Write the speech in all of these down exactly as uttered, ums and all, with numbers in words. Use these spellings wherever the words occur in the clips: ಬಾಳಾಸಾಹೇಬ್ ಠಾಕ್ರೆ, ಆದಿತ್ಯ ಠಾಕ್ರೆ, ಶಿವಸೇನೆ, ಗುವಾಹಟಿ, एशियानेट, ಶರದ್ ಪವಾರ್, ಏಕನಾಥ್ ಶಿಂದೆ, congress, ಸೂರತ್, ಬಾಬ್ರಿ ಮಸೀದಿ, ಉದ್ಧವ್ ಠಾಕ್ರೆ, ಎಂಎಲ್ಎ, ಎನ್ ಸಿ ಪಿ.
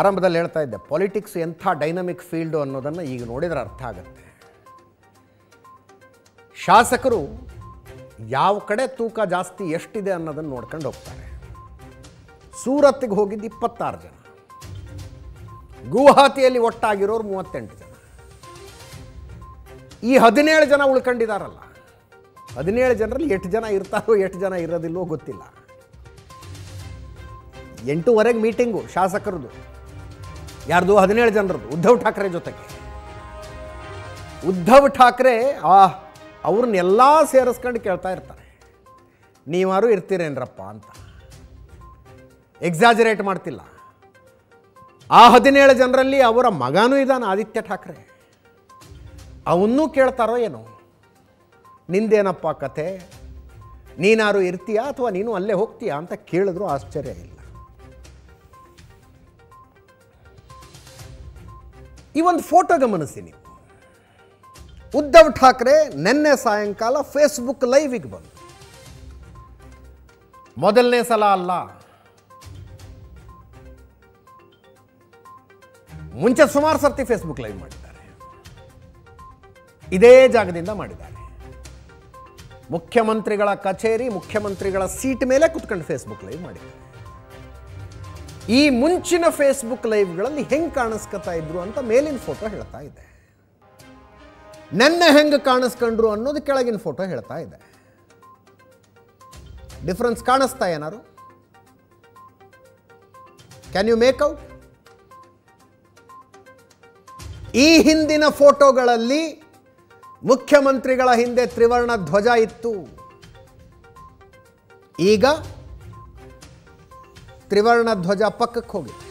ಆರಂಭದಲ್ಲಿ ಹೇಳ್ತಾ ಇದ್ದೆ पॉलिटिक्स ಎಂಥ ಡೈನಾಮಿಕ್ ಫೀಲ್ಡ್ ಅನ್ನೋದನ್ನ ಈಗ ನೋಡಿದ್ರೆ ಅರ್ಥ ಆಗುತ್ತೆ। ಶಾಸಕರು ಯಾವ ಕಡೆ ತೂಕ ಜಾಸ್ತಿ ಎಷ್ಟಿದೆ ಅನ್ನೋದನ್ನ ನೋಡ್ಕೊಂಡು ಹೋಗ್ತಾರೆ। ಸೂರತ್ಗೆ ಹೋಗಿದ್ದು ಇಪ್ಪತ್ತಾರು ಜನ, ಗುವಾಹಟಿಯಲ್ಲಿ ಒಟ್ಟಾಗಿರೋರು ಮೂವತ್ತೆಂಟು ಜನ, ಈ ಹದಿನೇಳು ಜನ ಉಳ್ಕೊಂಡಿದ್ದಾರಲ್ಲ, ಹದಿನೇಳು ಜನರಲ್ಲಿ ಎಷ್ಟು ಜನ ಇರ್ತಾರೋ ಎಷ್ಟು ಜನ ಇರೋದಿಲ್ಲವೋ ಗೊತ್ತಿಲ್ಲ। ಎಂಟೂವರೆಗೆ ಮೀಟಿಂಗು ಶಾಸಕರದು, ಯಾರ್ದು ಹದಿನೇಳು ಜನರದ್ದು, ಉದ್ಧವ್ ಠಾಕ್ರೆ ಜೊತೆಗೆ। ಉದ್ಧವ್ ಠಾಕ್ರೆ ಆ ಅವ್ರನ್ನೆಲ್ಲ ಸೇರಿಸ್ಕೊಂಡು ಕೇಳ್ತಾ ಇರ್ತಾರೆ, ನೀವಾರು ಇರ್ತೀರೇನ್ರಪ್ಪ ಅಂತ। ಎಕ್ಸಾಜರೇಟ್ ಮಾಡ್ತಿಲ್ಲ, ಆ ಹದಿನೇಳು ಜನರಲ್ಲಿ ಅವರ ಮಗನೂ ಇದ್ದಾನೆ ಆದಿತ್ಯ ಠಾಕ್ರೆ, ಅವನ್ನೂ ಕೇಳ್ತಾರೋ ಏನೋ, ನಿಂದೇನಪ್ಪ ಕತೆ, ನೀನಾರು ಇರ್ತೀಯಾ ಅಥವಾ ನೀನು ಅಲ್ಲೇ ಹೋಗ್ತೀಯಾ ಅಂತ ಕೇಳಿದ್ರು ಆಶ್ಚರ್ಯ ಇಲ್ಲ। ಈ ಒಂದು ಫೋಟೋ ಗಮನಿಸಿ ನೀವು, ಉದ್ಧವ್ ಠಾಕ್ರೆ ನಿನ್ನೆ ಸಾಯಂಕಾಲ ಫೇಸ್ಬುಕ್ ಲೈವಿಗೆ ಬಂದರು। ಮೊದಲನೇ ಸಲ ಅಲ್ಲ, ಮುಂಚೆ ಸುಮಾರು ಸರ್ತಿ ಫೇಸ್ಬುಕ್ ಲೈವ್ ಮಾಡಿದ್ದಾರೆ, ಇದೇ ಜಾಗದಿಂದ ಮಾಡಿದ್ದಾರೆ। ಮುಖ್ಯಮಂತ್ರಿಗಳ ಕಚೇರಿ, ಮುಖ್ಯಮಂತ್ರಿಗಳ ಸೀಟ್ ಮೇಲೆ ಕೂತ್ಕೊಂಡು ಫೇಸ್ಬುಕ್ ಲೈವ್ ಮಾಡಿದ್ದಾರೆ। ಈ ಮುಂಚಿನ ಫೇಸ್ಬುಕ್ ಲೈವ್ಗಳಲ್ಲಿ ಹೆಂಗೆ ಕಾಣಿಸ್ಕೊತಾ ಇದ್ರು ಅಂತ ಮೇಲಿನ ಫೋಟೋ ಹೇಳ್ತಾ ಇದೆ, ನನ್ನ ಹೆಂಗೆ ಕಾಣಿಸ್ಕೊಂಡ್ರು ಅನ್ನೋದು ಕೆಳಗಿನ ಫೋಟೋ ಹೇಳ್ತಾ ಇದೆ। ಡಿಫರೆನ್ಸ್ ಕಾಣಿಸ್ತಾ ಏನಾರು? Can you make out? ಈ ಹಿಂದಿನ ಫೋಟೋಗಳಲ್ಲಿ ಮುಖ್ಯಮಂತ್ರಿಗಳ ಹಿಂದೆ ತ್ರಿವರ್ಣ ಧ್ವಜ ಇತ್ತು, ಈಗ ತ್ರಿವರ್ಣ ಧ್ವಜ ಪಕ್ಕಕ್ಕೆ ಹೋಗಿದೆ,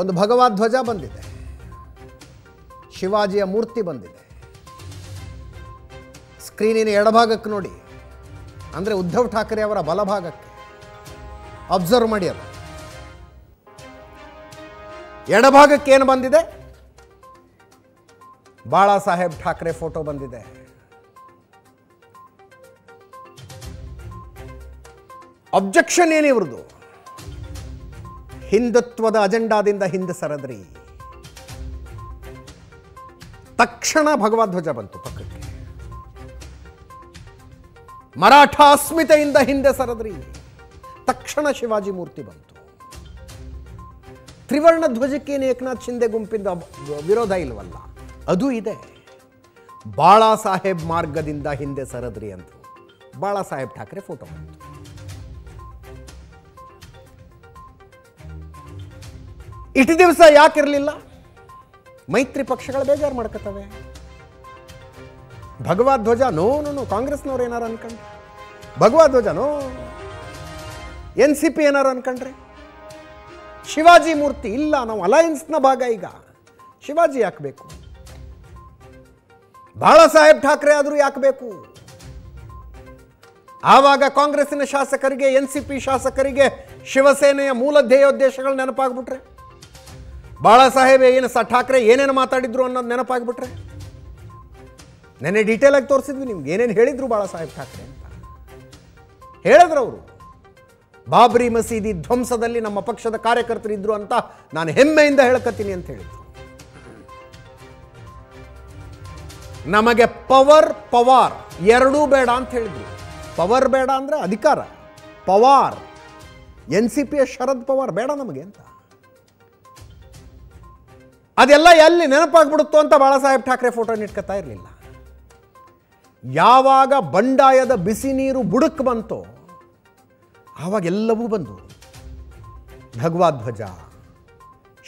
ಒಂದು ಭಗವಾ ಧ್ವಜ ಬಂದಿದೆ, ಶಿವಾಜಿಯ ಮೂರ್ತಿ ಬಂದಿದೆ। ಸ್ಕ್ರೀನಿನ ಎಡಭಾಗಕ್ಕೆ ನೋಡಿ, ಅಂದರೆ ಉದ್ಧವ್ ಠಾಕ್ರೆ ಅವರ ಬಲಭಾಗಕ್ಕೆ ಅಬ್ಸರ್ವ್ ಮಾಡಿ, ಅದು ಎಡಭಾಗಕ್ಕೆ ಏನು ಬಂದಿದೆ? ಬಾಳಾಸಾಹೇಬ್ ಠಾಕ್ರೆ ಫೋಟೋ ಬಂದಿದೆ। ಅಬ್ಜೆಕ್ಷನ್ ಏನು ಇವ್ರದ್ದು? ಹಿಂದುತ್ವದ ಅಜೆಂಡಾದಿಂದ ಹಿಂದೆ ಸರದ್ರಿ। ತಕ್ಷಣ ಭಗವಾ ಧ್ವಜ ಬಂತು ಪಕ್ಕಕ್ಕೆ, ಮರಾಠ ಅಸ್ಮಿತೆಯಿಂದ ಹಿಂದೆ ಸರದ್ರಿ, ತಕ್ಷಣ ಶಿವಾಜಿ ಮೂರ್ತಿ ಬಂತು। ತ್ರಿವರ್ಣ ಧ್ವಜಕ್ಕೇನು ಏಕನಾಥ್ ಶಿಂದೆ ಗುಂಪಿಂದ ವಿರೋಧ ಇಲ್ವಲ್ಲ, ಅದು ಇದೆ। ಬಾಳಾಸಾಹೇಬ್ ಮಾರ್ಗದಿಂದ ಹಿಂದೆ ಸರದ್ರಿ ಅಂದರು, ಬಾಳಾಸಾಹೇಬ್ ಠಾಕ್ರೆ ಫೋಟೋ ಬಂತು। ಇಷ್ಟು ದಿವಸ ಯಾಕಿರಲಿಲ್ಲ? ಮೈತ್ರಿ ಪಕ್ಷಗಳು ಬೇಜಾರು ಮಾಡ್ಕೊತವೆ, ಭಗವಾ ಧ್ವಜ ನೋನು ಕಾಂಗ್ರೆಸ್ನವ್ರು ಏನಾರು ಅನ್ಕೊಂಡ್ರೆ, ಭಗವಾ ಧ್ವಜ ನೋ ಎನ್ ಸಿ ಪಿ ಏನಾರು ಅನ್ಕೊಂಡ್ರೆ, ಶಿವಾಜಿ ಮೂರ್ತಿ ಇಲ್ಲ, ನಾವು ಅಲಯನ್ಸ್ನ ಭಾಗ, ಈಗ ಶಿವಾಜಿ ಯಾಕಬೇಕು? ಬಾಳಾಸಾಹೇಬ್ ಠಾಕ್ರೆ ಆದರೂ ಯಾಕಬೇಕು? ಆವಾಗ ಕಾಂಗ್ರೆಸ್ಸಿನ ಶಾಸಕರಿಗೆ, ಎನ್ ಸಿ ಪಿ ಶಾಸಕರಿಗೆ ಶಿವಸೇನೆಯ ಮೂಲ ಧ್ಯೇಯೋದ್ದೇಶಗಳು ನೆನಪಾಗ್ಬಿಟ್ರೆ, ಬಾಳಾಸಾಹೇಬ್ ಏನು ಸ ಠಾಕ್ರೆ ಏನೇನು ಮಾತಾಡಿದ್ರು ಅನ್ನೋದು ನೆನಪಾಗ್ಬಿಟ್ರೆ, ನೆನ್ನೆ ಡೀಟೇಲ್ ಆಗಿ ತೋರಿಸಿದ್ವಿ ನಿಮ್ಗೆ ಏನೇನು ಹೇಳಿದ್ರು ಬಾಳಾಸಾಹೇಬ್ ಠಾಕ್ರೆ ಅಂತ ಹೇಳಿದ್ರು ಅವರು। ಬಾಬ್ರಿ ಮಸೀದಿ ಧ್ವಂಸದಲ್ಲಿ ನಮ್ಮ ಪಕ್ಷದ ಕಾರ್ಯಕರ್ತರು ಇದ್ರು ಅಂತ ನಾನು ಹೆಮ್ಮೆಯಿಂದ ಹೇಳ್ಕತ್ತೀನಿ ಅಂತ ಹೇಳಿದ್ರು। ನಮಗೆ ಪವರ್ ಪವಾರ್ ಎರಡೂ ಬೇಡ ಅಂತ ಹೇಳಿದ್ರು। ಪವರ್ ಬೇಡ ಅಂದರೆ ಅಧಿಕಾರ, ಪವಾರ್ ಎನ್ ಸಿ ಪಿಯ ಶರದ್ ಪವಾರ್ ಬೇಡ ನಮಗೆ ಅಂತ। ಅದೆಲ್ಲ ಎಲ್ಲಿ ನೆನಪಾಗ್ಬಿಡುತ್ತೋ ಅಂತ ಬಾಳಾಸಾಹೇಬ್ ಠಾಕ್ರೆ ಫೋಟೋ ಇಟ್ಕೊತಾ ಇರಲಿಲ್ಲ। ಯಾವಾಗ ಬಂಡಾಯದ ಬಿಸಿ ನೀರು ಬುಡಕ್ ಬಂತೋ ಆವಾಗೆಲ್ಲವೂ ಬಂದು, ಭಗವಾ ಧ್ವಜ,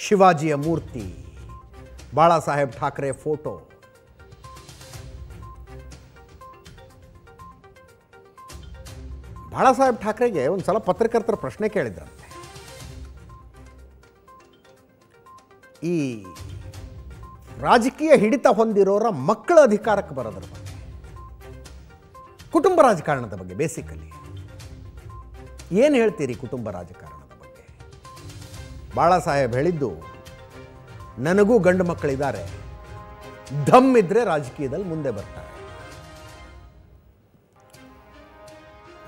ಶಿವಾಜಿಯ ಮೂರ್ತಿ, ಬಾಳಾಸಾಹೇಬ್ ಠಾಕ್ರೆ ಫೋಟೋ। ಬಾಳಾಸಾಹೇಬ್ ಠಾಕ್ರೆಗೆ ಒಂದು ಸಲ ಪತ್ರಕರ್ತರ ಪ್ರಶ್ನೆ ಕೇಳಿದ್ರಂತೆ, ಈ ರಾಜಕೀಯ ಹಿಡಿತ ಹೊಂದಿರೋರ ಮಕ್ಕಳ ಅಧಿಕಾರಕ್ಕೆ ಬರೋದ್ರ ಬಗ್ಗೆ, ಕುಟುಂಬ ರಾಜಕಾರಣದ ಬಗ್ಗೆ, ಬೇಸಿಕಲಿ ಏನು ಹೇಳ್ತೀರಿ ಕುಟುಂಬ ರಾಜಕಾರಣದ ಬಗ್ಗೆ? ಬಾಳಾಸಾಹೇಬ್ ಹೇಳಿದ್ದು, ನನಗೂ ಗಂಡು ಮಕ್ಕಳಿದ್ದಾರೆ, ಧಮ್ ಇದ್ರೆ ರಾಜಕೀಯದಲ್ಲಿ ಮುಂದೆ ಬರ್ತಾರೆ।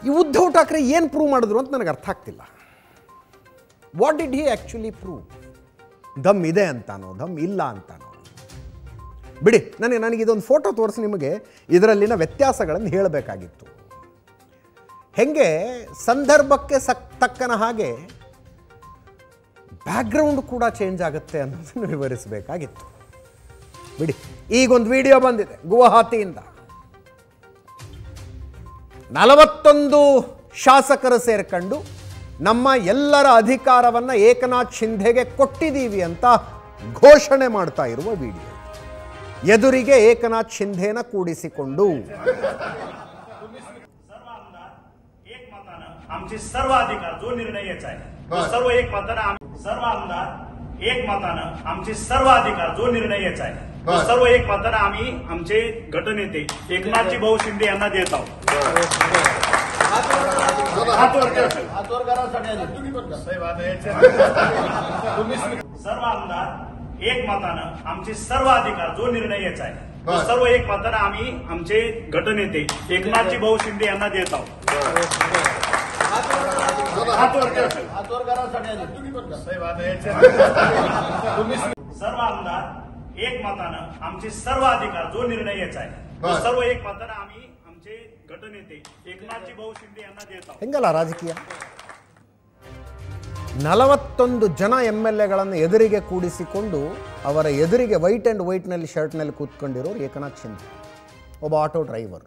ಈ ಉದ್ಧವ್ ಠಾಕ್ರೆ ಏನು ಪ್ರೂವ್ ಮಾಡಿದ್ರು ಅಂತ ನನಗೆ ಅರ್ಥ ಆಗ್ತಿಲ್ಲ। What did he actually prove? धम्मिदे अंतानो धम्म इल्ला अंतानो बिडि नाने नाने इदोंदु फोटो तोरिसि निಮಗೆ ಇದರಲ್ಲಿನ ವ್ಯತ್ಯಾಸಗಳನ್ನು ಹೇಳಬೇಕಾಗಿತ್ತು ಹೇಗೆ ಸಂದರ್ಭಕ್ಕೆ ತಕ್ಕನ ಹಾಗೆ ಬ್ಯಾಕ್ಗ್ರೌಂಡ್ ಕೂಡ ಚೇಂಜ್ ಆಗುತ್ತೆ ಅನ್ನೋದನ್ನ ವಿವರಿಸಬೇಕಾಗಿತ್ತು ಬಿಡಿ ಈಗ ಒಂದು ವಿಡಿಯೋ ಬಂದಿದೆ ಗುವಾಹಟಿಯಿಂದ ನಲವತ್ತೊಂದು ಶಾಸಕರು ಸೇರಿಕೊಂಡು ನಮ್ಮ ಎಲ್ಲರ ಅಧಿಕಾರವನ್ನ ಏಕನಾಥ್ ಶಿಂದೆಗೆ ಕೊಟ್ಟಿದ್ದೀವಿ ಅಂತ ಘೋಷಣೆ ಮಾಡ್ತಾ ಇರುವ ವಿಡಿಯೋ ಎದುರಿಗೆ ಏಕನಾಥ್ ಶಿಂದೆನ ಕೂಡಿಸಿಕೊಂಡು आमचे सर्व अधिकार जो निर्णय तो सर्व एक मतान सर्व आमदार एक मतान आमचे सर्व अधिकार जो निर्णय तो सर्व एक मतान आम्ही आमचे गटनेते एकनाथजी भाऊ शिंदे यांना देत आहोत सर्व आमदार एक मतान आमचे सर्व अधिकार जो निर्णय तो सर्व एक मतान आम्ही आमचे गटनेते एकनाथजी भाऊ शिंदे यांना देत आहोत सर्व आमदार एक मतानं आमचे सर्व अधिकार जो निर्णय सर्व एक मतानं आम्ही आमचे गटनेते एकनाथजी भाऊ शिंदे यांना देत आहोत हेंगला राजकीय ನಲವತ್ತೊಂದು ಜನ ಎಂಎಲ್ಎಗಳನ್ನು ಎದುರಿಗೆ ಕೂಡಿಸಿಕೊಂಡು ಅವರ ಎದುರಿಗೆ ವೈಟ್ ಅಂಡ್ ವೈಟ್ ನಲ್ಲಿ ಶರ್ಟ್ ನಲ್ಲಿ ಕೂತ್ಕೊಂಡಿರೋರು ಏಕನಾಥ್ ಶಿಂದೆ ಒಬ್ಬ ಆಟೋ ಡ್ರೈವರ್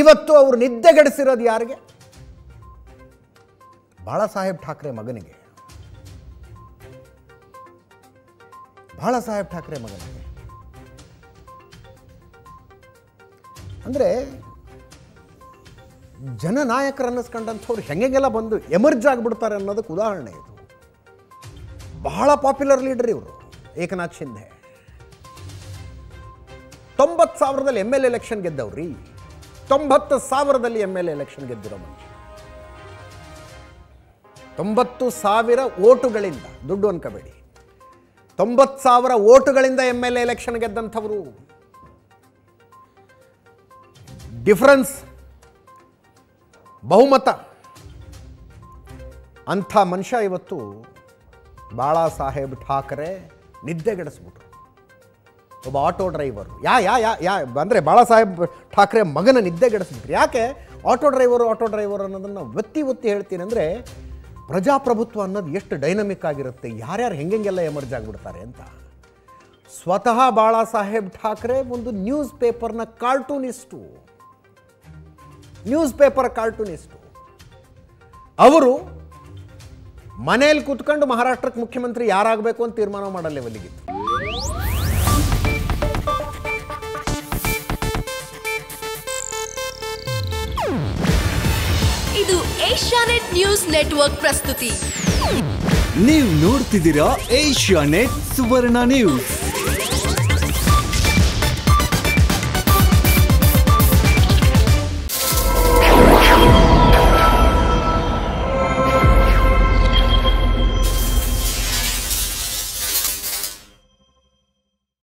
ಇವತ್ತು ಅವರು ನಿದ್ದೆಗೆಡಿಸಿರೋದು ಯಾರಿಗೆ ಬಾಳಾಸಾಹೇಬ್ ಠಾಕರೆ ಮಗನಿಗೆ ಬಾಳಾಸಾಹೇಬ್ ಠಾಕರೆ ಮಗನಿಗೆ ಅಂದ್ರೆ ಜನನಾಯಕರು ಅನ್ನಿಸ್ಕೊಂಡಂತವ್ರು ಹೆಂಗೆಲ್ಲ ಬಂದು ಎಮರ್ಜ್ ಆಗಿಬಿಡ್ತಾರೆ ಅನ್ನೋದಕ್ಕೆ ಉದಾಹರಣೆ ಇದು ಬಹಳ ಪಾಪ್ಯುಲರ್ ಲೀಡರ್ ಇವರು ಏಕನಾಥ್ ಶಿಂದೆ ತೊಂಬತ್ತು ಸಾವಿರದಲ್ಲಿ ಎಂ ಎಲ್ ಎಲೆಕ್ಷನ್ ಗೆದ್ದವ್ರಿ ತೊಂಬತ್ತು ಸಾವಿರದಲ್ಲಿ ಎಂ ಎಲ್ ಎಲೆಕ್ಷನ್ ಗೆದ್ದಿರೋ ಮನುಷ್ಯ ತೊಂಬತ್ತು ಸಾವಿರ ಓಟುಗಳಿಂದ ದುಡ್ಡು ಅನ್ಕೋಬೇಡಿ ತೊಂಬತ್ತು ಸಾವಿರ ಓಟುಗಳಿಂದ ಎಂ ಎಲ್ ಎಲೆಕ್ಷನ್ ಗೆದ್ದಂಥವರು ಡಿಫರೆನ್ಸ್ ಬಹುಮತ ಅಂಥ ಮನುಷ್ಯ ಇವತ್ತು ಬಾಳಾಸಾಹೇಬ್ ಠಾಕರೆ ನಿದ್ದೆಗೆಡಿಸ್ಬಿಟ್ರು ಒಬ್ಬ ಆಟೋ ಡ್ರೈವರು ಯಾ ಯಾ ಯಾ ಯಾ ಅಂದರೆ ಬಾಳಾಸಾಹೇಬ್ ಠಾಕರೆ ಮಗನ ನಿದ್ದೆಗೆಡಿಸ್ಬಿಟ್ರು ಯಾಕೆ ಆಟೋ ಡ್ರೈವರು ಆಟೋ ಡ್ರೈವರ್ ಅನ್ನೋದನ್ನು ಒತ್ತಿ ಒತ್ತಿ ಹೇಳ್ತೀನಿ ಅಂದರೆ ಪ್ರಜಾಪ್ರಭುತ್ವ ಅನ್ನೋದು ಎಷ್ಟು ಡೈನಮಿಕ್ ಆಗಿರುತ್ತೆ ಯಾರ್ಯಾರು ಹೆಂಗೆಲ್ಲ ಎಮರ್ಜ್ ಆಗಿಬಿಡ್ತಾರೆ ಅಂತ ಸ್ವತಃ ಬಾಳಾಸಾಹೇಬ್ ಠಾಕರೆ ಒಂದು ನ್ಯೂಸ್ ಪೇಪರ್ನ ಕಾರ್ಟೂನಿಸ್ಟು ನ್ಯೂಸ್ ಪೇಪರ್ ಕಾರ್ಟೂನಿಸ್ಟು ಅವರು ಮನೆಯಲ್ಲಿ ಕೂತ್ಕೊಂಡು ಮಹಾರಾಷ್ಟ್ರಕ್ಕೆ ಮುಖ್ಯಮಂತ್ರಿ ಯಾರಾಗಬೇಕು ಅಂತ ತೀರ್ಮಾನ ಮಾಡಲೇ ಒಲಿಗಿತ್ತು एशियानेट न्यूज नेटवर्क प्रस्तुति नीव नोड्तिदीरा एशियानेट सुवर्ण न्यूज।